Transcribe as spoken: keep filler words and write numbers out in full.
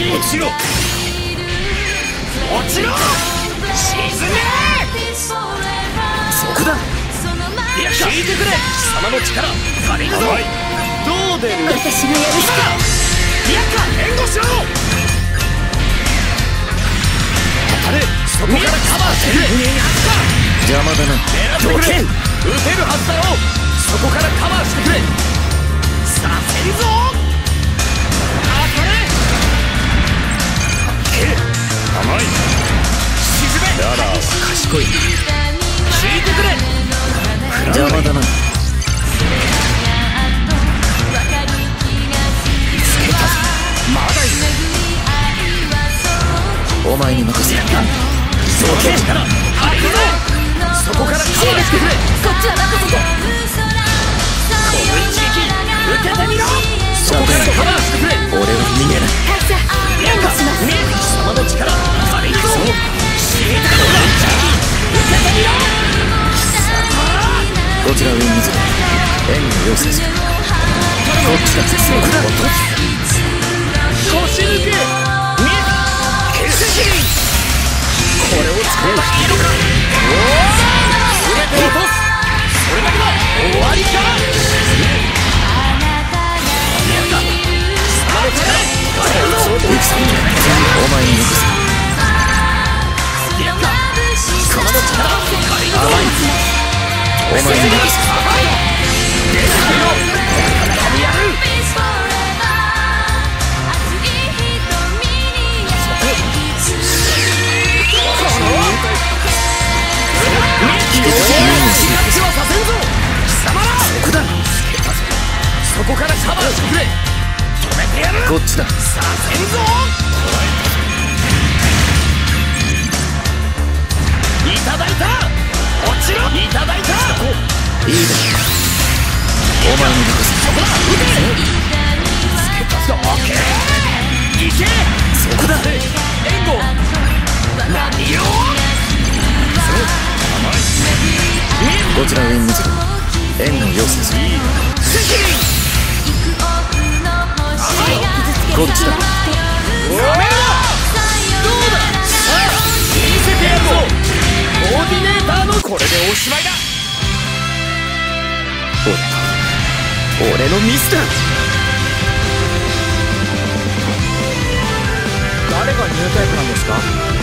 落ちろ落ちろ沈めそこだいや聞いてくれ貴様の力借りるぞどう出る私のやるしかいやか援護しろあれそこからカバーしてる邪魔だな狙ってくれ撃てるはずだろそこからカバーしてくれさせるぞ甘い沈めなら賢い聞いてくれ邪魔だなつけたぞまだいるお前に任せるそこからありがとうそこからカバーしてくれこっちは任せてこの一撃受けてみろそこからカバーしてくれ俺は逃げない貴様の力借りるぞ死にたくなっちゃう受けてみろこちらウィンズ援護要請するこっちが絶望だ腰抜け血石にこれを使えばいいのか全て落とすそれだけだ終わりか貴様の力お前に残せやったこの力借りるぞお前に残せ出てこいよこれやるそこからカバーしてくれこっちださせるぞいただいた落ちろいただいたいいだお前に任せそこだ撃て行けそこだ援護何よこちらウィンズ援護要請するこっちだおめえだどうださあ見せてやるぞコーディネーターのこれでおしまいだ俺俺のミスだ誰がニュータイプなんですか